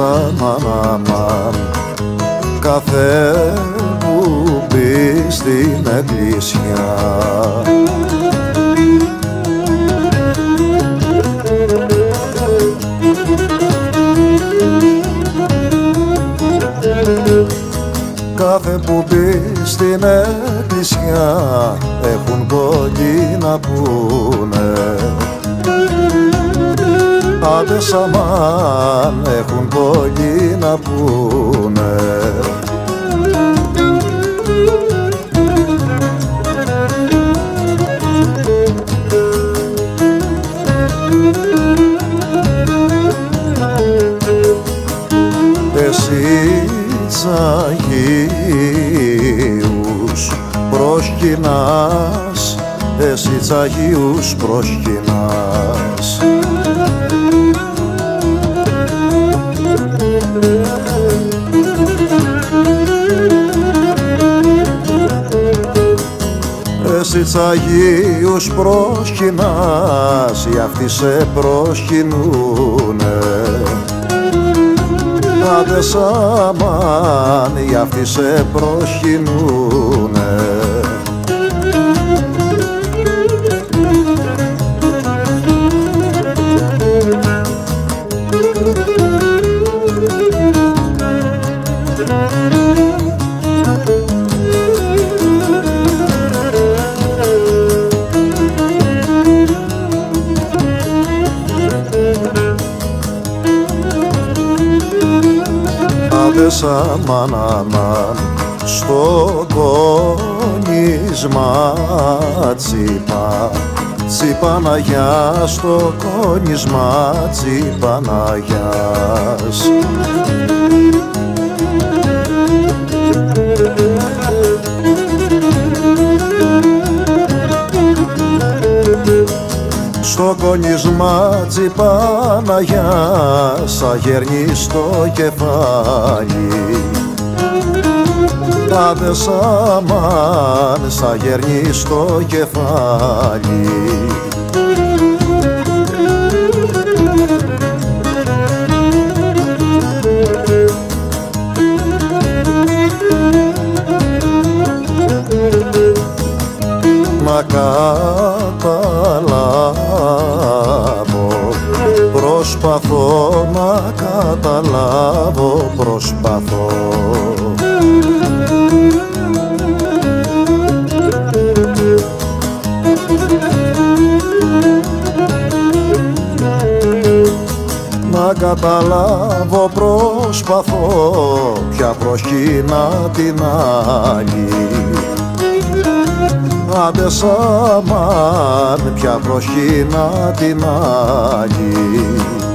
Αμάν, αμάν, κάθε που μπει στην εκκλησιά κάθε που μπει στην εκκλησιά έχουν κόκκινα πούνε. Άντε σαμάν, έχουν κόκκινα πούνε. Εσείς Αγίους προσκυνάς, εσείς Αγίους προσκυνάς. Εσείς Αγίους προσκυνάς, οι αυτοί σε προσκυνούνε. Άντε σαμάν, οι αυτοί σε προσκυνούνε. Άντε σαμάν, αμάν, στο κόνισμα τσιπά, Παναγιά, στο κόνισμα Παναγιάς. Στο κονισμά Παναγιάς αγέρνει στο κεφάλι. Άντε σαμάν, σ' αγέρνει στο κεφάλι. Να καταλάβω, προσπαθώ να καταλάβω, προσπαθώ. Να καταλάβω, προσπαθώ, ποια προσκυνά την άλλη. Άντε σαμάν, ποια προσκυνά την άλλη.